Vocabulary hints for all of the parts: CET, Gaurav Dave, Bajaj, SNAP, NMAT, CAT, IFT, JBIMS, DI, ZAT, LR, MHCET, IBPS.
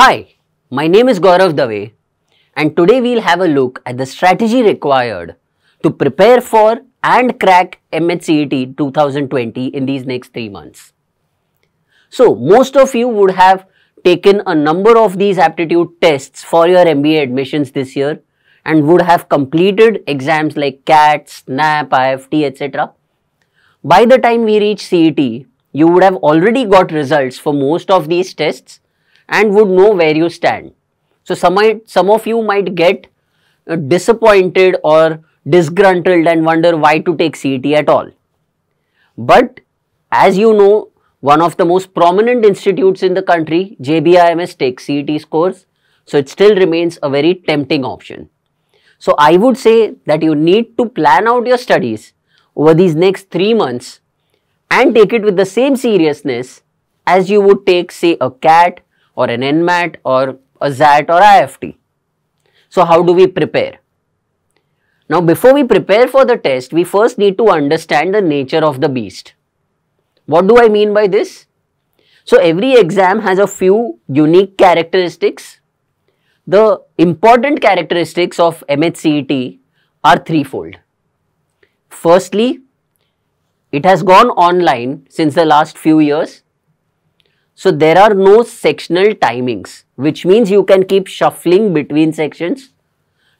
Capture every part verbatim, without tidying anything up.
Hi, my name is Gaurav Dave and today we'll have a look at the strategy required to prepare for and crack M H C E T twenty twenty in these next three months. So, most of you would have taken a number of these aptitude tests for your M B A admissions this year and would have completed exams like CAT, SNAP, I F T, et cetera. By the time we reach C E T, you would have already got results for most of these tests and would know where you stand. So some, some of you might get disappointed or disgruntled and wonder why to take C E T at all. But as you know, one of the most prominent institutes in the country, J B I M S, takes C E T scores, so it still remains a very tempting option. So I would say that you need to plan out your studies over these next three months and take it with the same seriousness as you would take, say, a CAT, or an N MAT, or a ZAT, or I F T. So how do we prepare? Now before we prepare for the test, we first need to understand the nature of the beast. What do I mean by this? So every exam has a few unique characteristics. The important characteristics of M H C E T are threefold. Firstly, it has gone online since the last few years. So there are no sectional timings, which means you can keep shuffling between sections.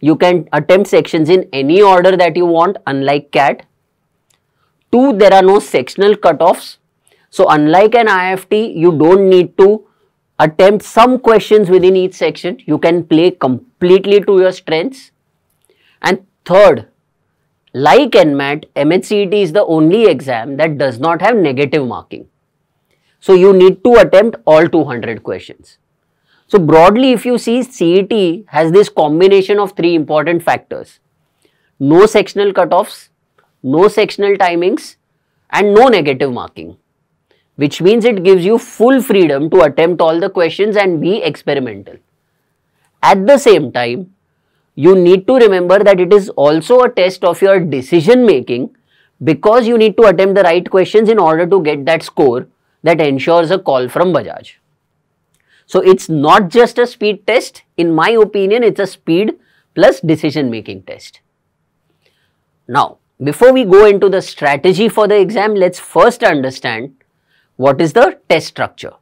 You can attempt sections in any order that you want, unlike CAT. Two, there are no sectional cutoffs. So unlike an I F T, you don't need to attempt some questions within each section. You can play completely to your strengths. And third, like N MAT, M H C E T is the only exam that does not have negative marking. So you need to attempt all two hundred questions. So broadly, if you see, C E T has this combination of three important factors: no sectional cutoffs, no sectional timings, and no negative marking, which means it gives you full freedom to attempt all the questions and be experimental. At the same time, you need to remember that it is also a test of your decision making, because you need to attempt the right questions in order to get that score that ensures a call from Bajaj. So it's not just a speed test. In my opinion, it's a speed plus decision making test. Now, before we go into the strategy for the exam, let's first understand what is the test structure.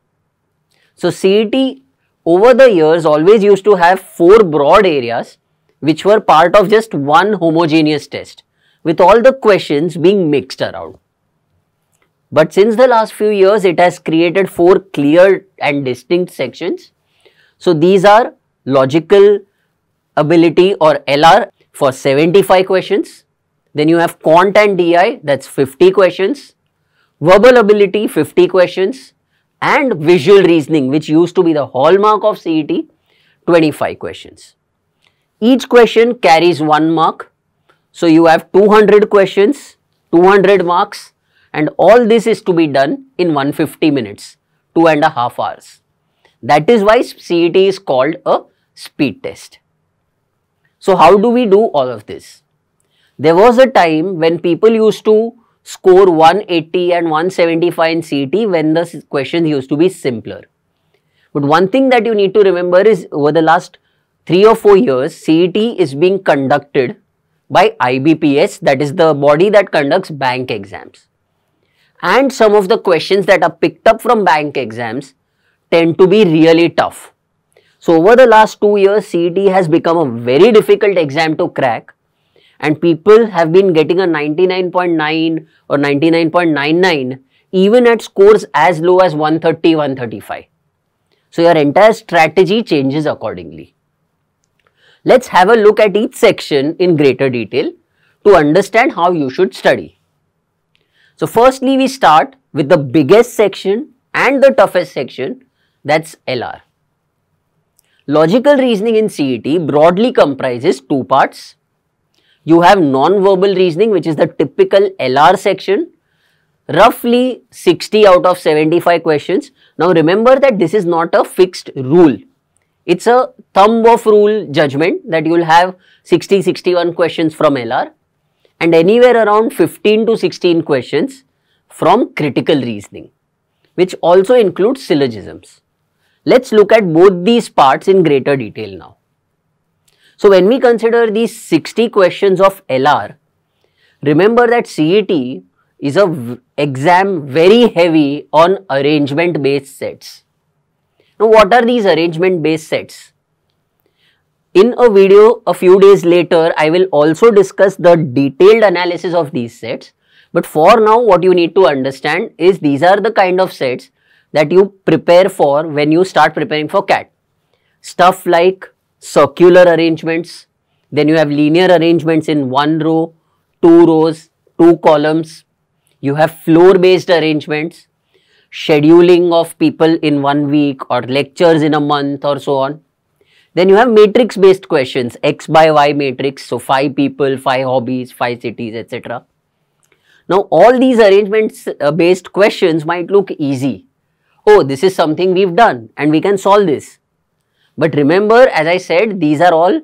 So C E T over the years always used to have four broad areas which were part of just one homogeneous test, with all the questions being mixed around. But since the last few years, it has created four clear and distinct sections. So these are logical ability, or L R, for seventy-five questions. Then you have quant and D I, that's fifty questions. Verbal ability, fifty questions. And visual reasoning, which used to be the hallmark of C E T, twenty-five questions. Each question carries one mark. So you have two hundred questions, two hundred marks. And all this is to be done in one hundred fifty minutes, two and a half hours. That is why C E T is called a speed test. So how do we do all of this? There was a time when people used to score one eighty and one seventy-five in C E T when the questions used to be simpler. But one thing that you need to remember is, over the last three or four years, C E T is being conducted by I B P S, that is the body that conducts bank exams. And some of the questions that are picked up from bank exams tend to be really tough. So over the last two years, C E T has become a very difficult exam to crack, and people have been getting a ninety-nine point nine or ninety-nine point nine nine even at scores as low as one thirty, one thirty-five. So your entire strategy changes accordingly. Let's have a look at each section in greater detail to understand how you should study. So firstly, we start with the biggest section and the toughest section, that's L R. Logical reasoning in C E T broadly comprises two parts. You have non-verbal reasoning, which is the typical L R section, roughly sixty out of seventy-five questions. Now remember that this is not a fixed rule. It's a thumb of rule judgment that you will have sixty, sixty-one questions from L R. And anywhere around fifteen to sixteen questions from critical reasoning, which also includes syllogisms. Let's look at both these parts in greater detail now. So when we consider these sixty questions of L R, remember that C E T is an exam very heavy on arrangement based sets. Now what are these arrangement based sets? In a video a few days later, I will also discuss the detailed analysis of these sets. But for now, what you need to understand is these are the kind of sets that you prepare for when you start preparing for C A T. Stuff like circular arrangements, then you have linear arrangements in one row, two rows, two columns, you have floor based arrangements, scheduling of people in one week or lectures in a month or so on. Then you have matrix based questions, X by Y matrix, so five people, five hobbies, five cities, et cetera. Now all these arrangements based questions might look easy. Oh, this is something we've done and we can solve this. But remember, as I said, these are all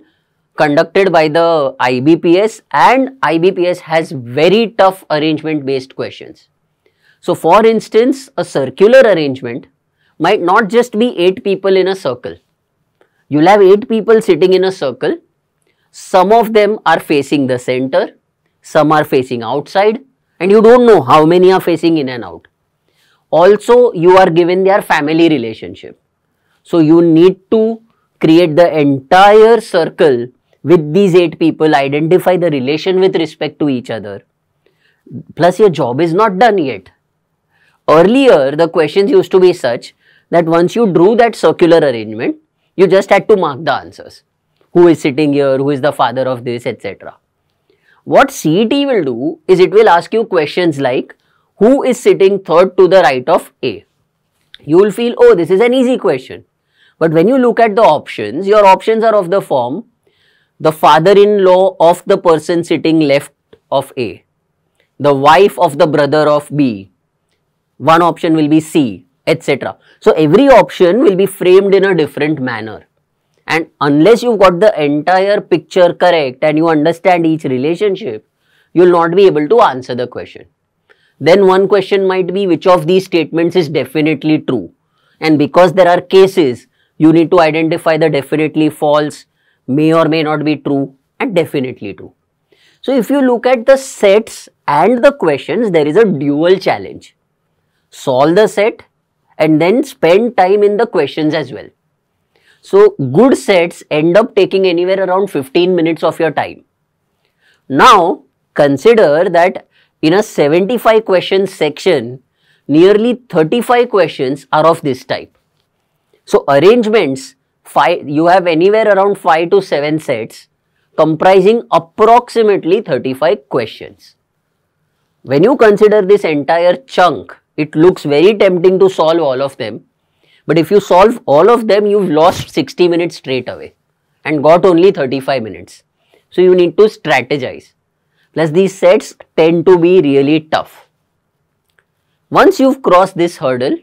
conducted by the I B P S, and I B P S has very tough arrangement based questions. So for instance, a circular arrangement might not just be eight people in a circle. You'll have eight people sitting in a circle. Some of them are facing the center, some are facing outside, and you don't know how many are facing in and out. Also, you are given their family relationship. So you need to create the entire circle with these eight people, identify the relation with respect to each other. Plus, your job is not done yet. Earlier, the questions used to be such that once you drew that circular arrangement, you just had to mark the answers. Who is sitting here, who is the father of this, et cetera. What C E T will do is it will ask you questions like, who is sitting third to the right of A? You will feel, oh, this is an easy question. But when you look at the options, your options are of the form, the father-in-law of the person sitting left of A, the wife of the brother of B, one option will be C, et cetera. So every option will be framed in a different manner. And unless you've got the entire picture correct and you understand each relationship, you'll not be able to answer the question. Then one question might be, which of these statements is definitely true? And because there are cases, you need to identify the definitely false, may or may not be true, and definitely true. So if you look at the sets and the questions, there is a dual challenge. Solve the set and then spend time in the questions as well. So good sets end up taking anywhere around fifteen minutes of your time. Now consider that in a seventy-five question section, nearly thirty-five questions are of this type. So arrangements, five, you have anywhere around five to seven sets comprising approximately thirty-five questions. When you consider this entire chunk, it looks very tempting to solve all of them. But if you solve all of them, you've lost sixty minutes straight away and got only thirty-five minutes. So you need to strategize. Plus, these sets tend to be really tough. Once you've crossed this hurdle,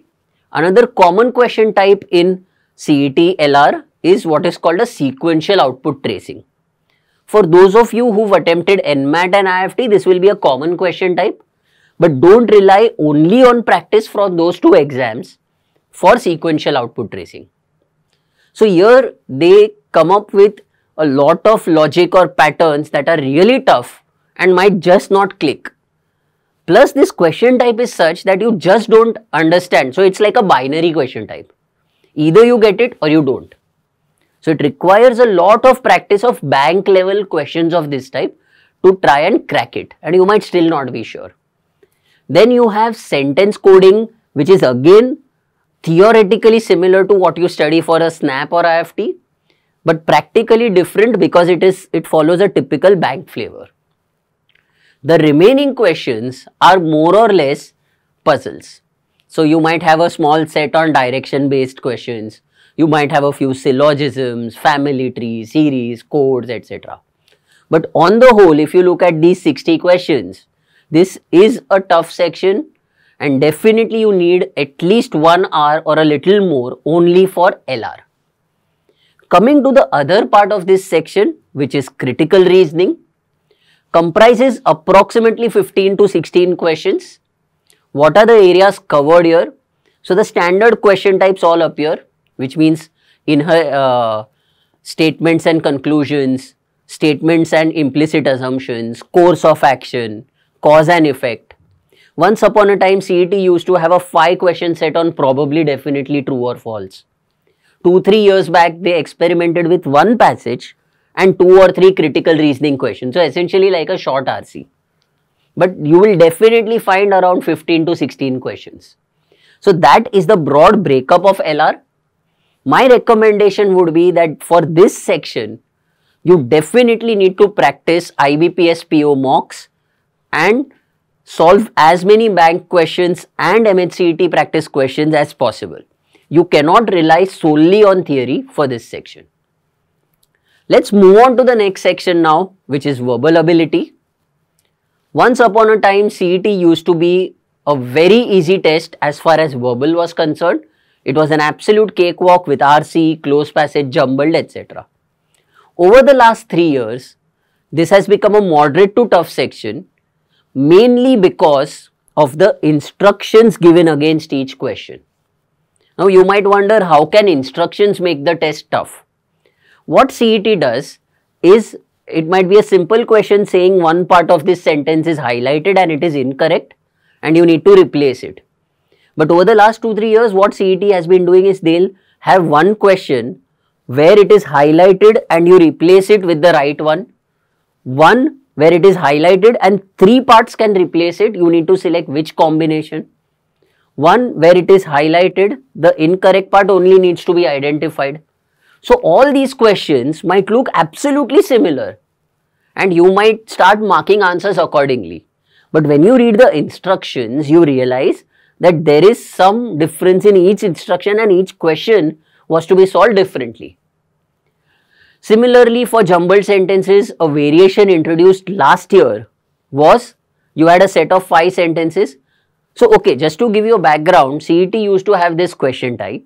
another common question type in C E T L R is what is called a sequential output tracing. For those of you who've attempted N MAT and I F T, this will be a common question type. But don't rely only on practice from those two exams for sequential output tracing. So here they come up with a lot of logic or patterns that are really tough and might just not click. Plus this question type is such that you just don't understand. So it's like a binary question type. Either you get it or you don't. So it requires a lot of practice of bank level questions of this type to try and crack it, and you might still not be sure. Then you have sentence coding, which is again theoretically similar to what you study for a SNAP or I F T, but practically different because it is it follows a typical bank flavor. The remaining questions are more or less puzzles. So you might have a small set on direction based questions, you might have a few syllogisms, family trees, series, codes, et cetera. But on the whole, if you look at these sixty questions, this is a tough section. And definitely you need at least one hour or a little more only for L R. Coming to the other part of this section, which is critical reasoning, comprises approximately fifteen to sixteen questions. What are the areas covered here? So the standard question types all appear, which means in her uh, statements and conclusions, statements and implicit assumptions, course of action, cause and effect. Once upon a time, C E T used to have a five question set on probably, definitely, true or false. Two, three years back, they experimented with one passage and two or three critical reasoning questions. So, essentially like a short R C. But you will definitely find around fifteen to sixteen questions. So, that is the broad breakup of L R. My recommendation would be that for this section, you definitely need to practice I B P S P O mocks and solve as many bank questions and M H C E T practice questions as possible. You cannot rely solely on theory for this section. Let's move on to the next section now, which is verbal ability. Once upon a time, C E T used to be a very easy test as far as verbal was concerned. It was an absolute cakewalk with R C, close passage, jumbled, et cetera. Over the last three years, this has become a moderate to tough section, mainly because of the instructions given against each question. Now, you might wonder, how can instructions make the test tough? What C E T does is, it might be a simple question saying one part of this sentence is highlighted and it is incorrect and you need to replace it. But over the last two, three years, what C E T has been doing is they'll have one question where it is highlighted and you replace it with the right one, one where it is highlighted and three parts can replace it, you need to select which combination, one where it is highlighted, the incorrect part only needs to be identified. So, all these questions might look absolutely similar and you might start marking answers accordingly. But when you read the instructions, you realize that there is some difference in each instruction and each question was to be solved differently. Similarly, for jumbled sentences, a variation introduced last year was you had a set of five sentences. So, okay, just to give you a background, C E T used to have this question type.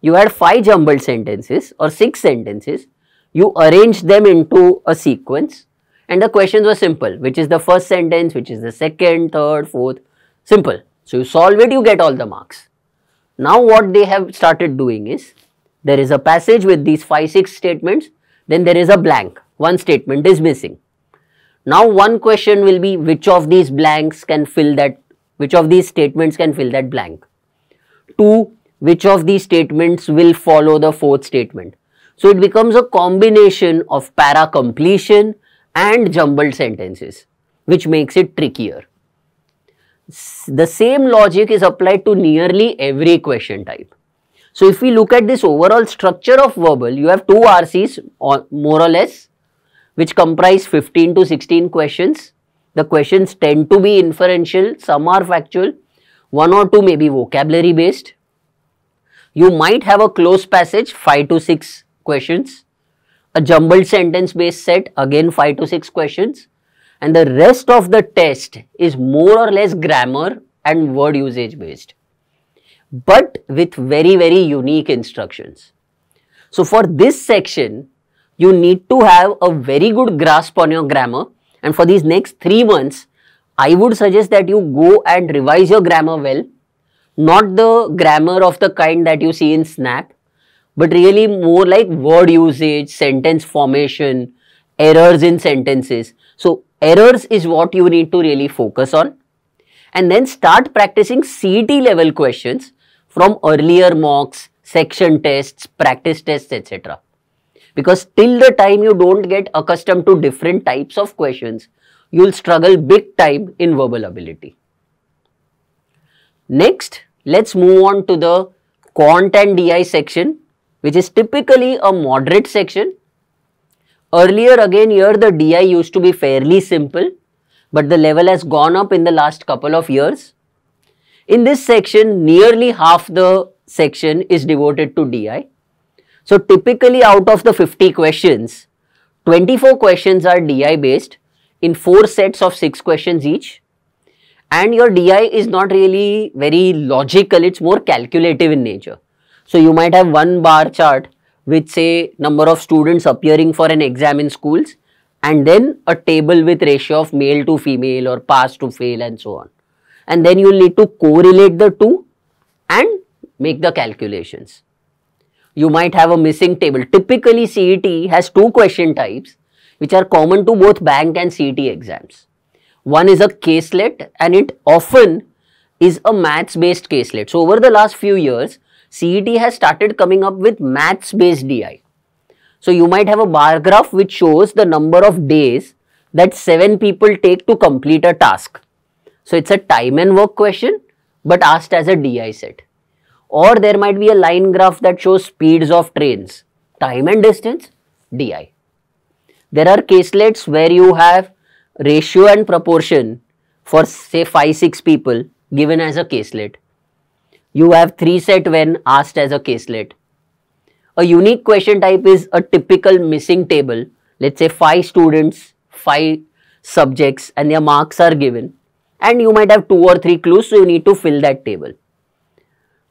You had five jumbled sentences or six sentences, you arranged them into a sequence and the questions were simple, which is the first sentence, which is the second, third, fourth, simple. So, you solve it, you get all the marks. Now, what they have started doing is, there is a passage with these five, six statements, then there is a blank, one statement is missing. Now, one question will be which of these blanks can fill that, which of these statements can fill that blank. Two, which of these statements will follow the fourth statement. So, it becomes a combination of para completion and jumbled sentences, which makes it trickier. The same logic is applied to nearly every question type. So, if we look at this overall structure of verbal, you have two R Cs or more or less, which comprise fifteen to sixteen questions. The questions tend to be inferential, some are factual, one or two may be vocabulary based. You might have a close passage, five to six questions, a jumbled sentence based set, again five to six questions, and the rest of the test is more or less grammar and word usage based, but with very, very unique instructions. So, for this section, you need to have a very good grasp on your grammar, and for these next three months, I would suggest that you go and revise your grammar well. Not the grammar of the kind that you see in SNAP, but really more like word usage, sentence formation, errors in sentences. So, errors is what you need to really focus on, and then start practicing C E T level questions from earlier mocks, section tests, practice tests, et cetera. Because till the time you don't get accustomed to different types of questions, you'll struggle big time in verbal ability. Next, let's move on to the Quant and D I section, which is typically a moderate section. Earlier again here the D I used to be fairly simple, but the level has gone up in the last couple of years. In this section, nearly half the section is devoted to D I. So, typically out of the fifty questions, twenty-four questions are D I based in four sets of six questions each. And your D I is not really very logical, it's more calculative in nature. So, you might have one bar chart with say number of students appearing for an exam in schools and then a table with ratio of male to female or pass to fail and so on. And then you will need to correlate the two and make the calculations. you might have a missing table. Typically, C E T has two question types which are common to both bank and C E T exams. One is a caselet, and it often is a maths based caselet. So, over the last few years, C E T has started coming up with maths based D I. So, you might have a bar graph which shows the number of days that seven people take to complete a task. So, it's a time and work question but asked as a D I set. Or there might be a line graph that shows speeds of trains, time and distance, D I. There are caselets where you have ratio and proportion for say five six people given as a caselet. You have three set when asked as a caselet. A unique question type is a typical missing table. Let's say five students, five subjects, and their marks are given. And you might have two or three clues, so you need to fill that table.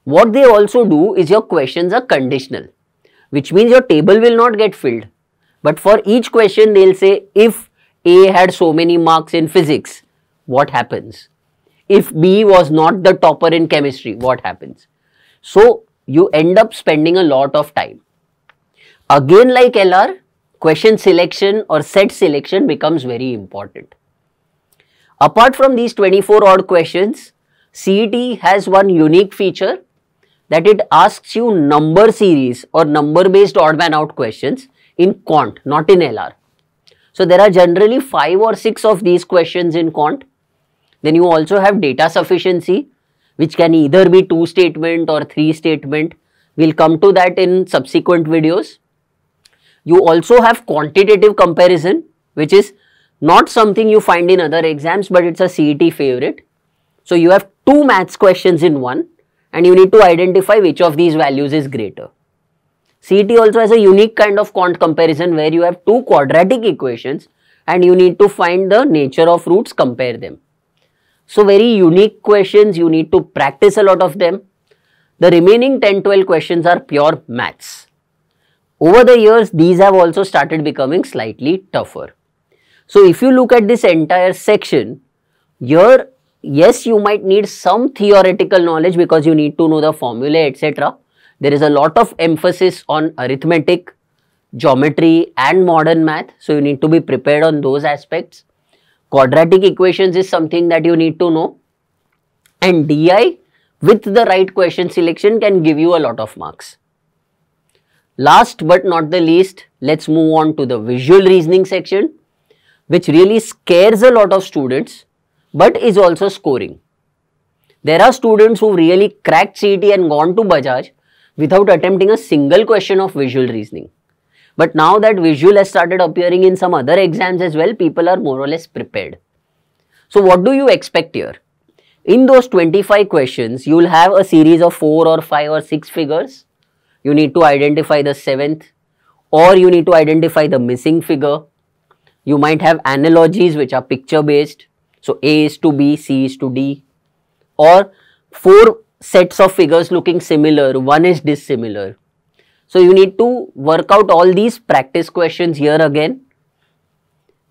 What they also do is your questions are conditional, which means your table will not get filled. But for each question, they'll say, if A had so many marks in physics, what happens? If B was not the topper in chemistry, what happens? So, you end up spending a lot of time. Again, like L R, question selection or set selection becomes very important. Apart from these twenty-four odd questions, C E T has one unique feature that it asks you number series or number based odd man out questions in quant, not in L R. So, there are generally five or six of these questions in quant. Then you also have data sufficiency, which can either be two statement or three statement. We'll come to that in subsequent videos. You also have quantitative comparison, which is not something you find in other exams, but it's a C E T favorite. So, you have two maths questions in one and you need to identify which of these values is greater. C E T also has a unique kind of quant comparison where you have two quadratic equations and you need to find the nature of roots, compare them. So, very unique questions, you need to practice a lot of them. The remaining ten to twelve questions are pure maths. Over the years, these have also started becoming slightly tougher. So, if you look at this entire section, here, yes, you might need some theoretical knowledge because you need to know the formula, et cetera. There is a lot of emphasis on arithmetic, geometry and modern math. So, you need to be prepared on those aspects. Quadratic equations is something that you need to know, and D I with the right question selection can give you a lot of marks. Last but not the least, let's move on to the visual reasoning section, which really scares a lot of students but is also scoring. There are students who really cracked C E T and gone to Bajaj without attempting a single question of visual reasoning. But now that visual has started appearing in some other exams as well, people are more or less prepared. So, what do you expect here? In those twenty-five questions, you will have a series of four or five or six figures. You need to identify the seventh, or you need to identify the missing figure. You might have analogies which are picture based. So, A is to B, C is to D, or four sets of figures looking similar, one is dissimilar. So, you need to work out all these practice questions here again.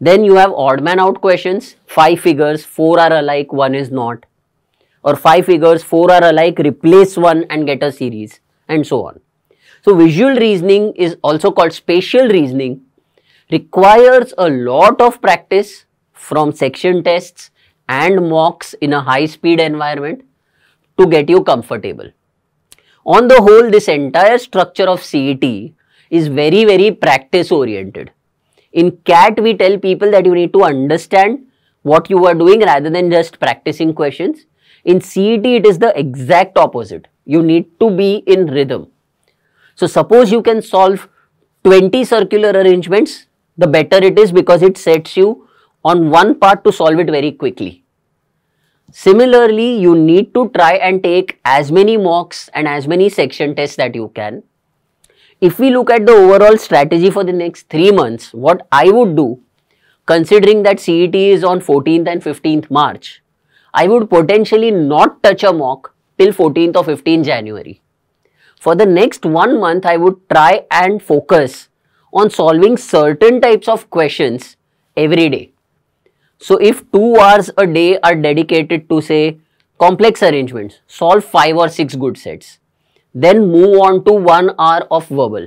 Then you have odd man out questions, five figures, four are alike, one is not. Or five figures, four are alike, replace one and get a series, and so on. So, visual reasoning is also called spatial reasoning, requires a lot of practice from section tests and mocks in a high speed environment to get you comfortable. On the whole, this entire structure of C E T is very, very practice oriented. In C A T, we tell people that you need to understand what you are doing rather than just practicing questions. In C E T, it is the exact opposite. You need to be in rhythm. So, suppose you can solve twenty circular arrangements, the better it is because it sets you on one part to solve it very quickly. Similarly, you need to try and take as many mocks and as many section tests that you can. If we look at the overall strategy for the next three months, what I would do, considering that C E T is on fourteenth and fifteenth March, I would potentially not touch a mock till fourteenth or fifteenth January. For the next one month, I would try and focus on solving certain types of questions every day. So, if two hours a day are dedicated to say complex arrangements, solve five or six good sets. then move on to one hour of verbal,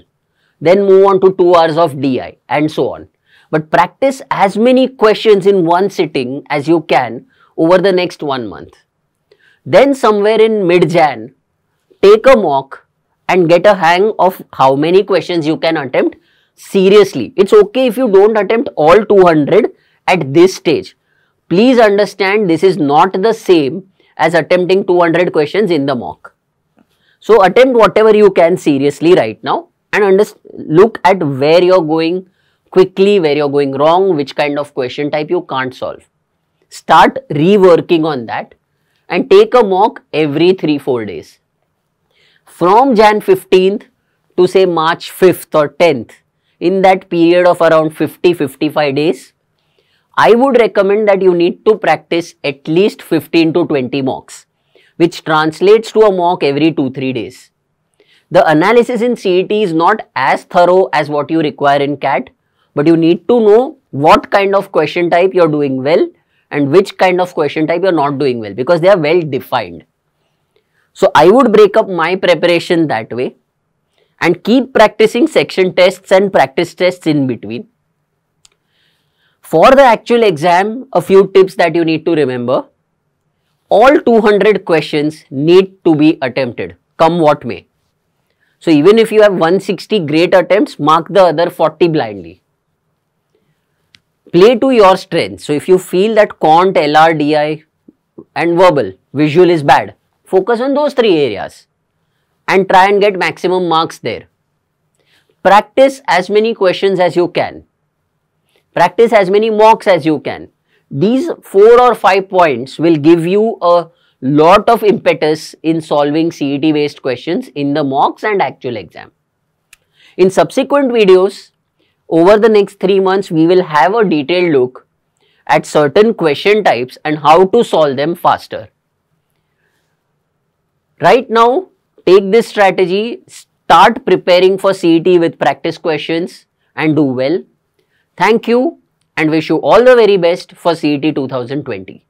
then move on to two hours of D I and so on. But practice as many questions in one sitting as you can over the next one month. Then somewhere in mid-Jan, take a mock and get a hang of how many questions you can attempt seriously. It's okay if you don't attempt all two hundred at this stage. Please understand this is not the same as attempting two hundred questions in the mock. So attempt whatever you can seriously right now and look at where you're going quickly, where you're going wrong, which kind of question type you can't solve. Start reworking on that and take a mock every three to four days. From Jan fifteenth to say March fifth or tenth, in that period of around fifty to fifty-five days, I would recommend that you need to practice at least fifteen to twenty mocks, which translates to a mock every two to three days. The analysis in C E T is not as thorough as what you require in C A T, but you need to know what kind of question type you are doing well and which kind of question type you are not doing well, because they are well defined. So I would break up my preparation that way and keep practicing section tests and practice tests in between. For the actual exam, a few tips that you need to remember. All two hundred questions need to be attempted, come what may. So even if you have one hundred sixty great attempts, mark the other forty blindly. Play to your strengths. So if you feel that quant, L R, D I and verbal, visual is bad, focus on those three areas and try and get maximum marks there. Practice as many questions as you can. Practice as many mocks as you can. These four or five points will give you a lot of impetus in solving C E T based questions in the mocks and actual exam. In subsequent videos, over the next three months, we will have a detailed look at certain question types and how to solve them faster. Right now, take this strategy, start preparing for C E T with practice questions and do well. Thank you and wish you all the very best for C E T twenty twenty.